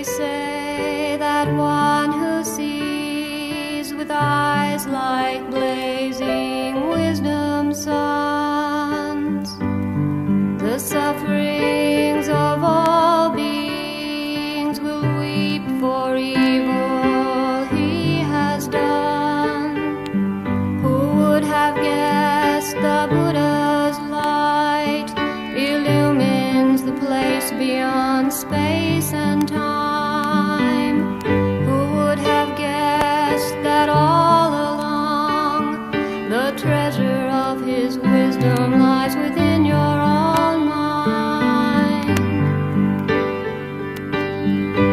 They say that one who sees with eyes like blazing wisdom suns the sufferings of all beings will weep for evil he has done. Who would have guessed the Buddha's light illumines the place beyond space and time? Within your own mind.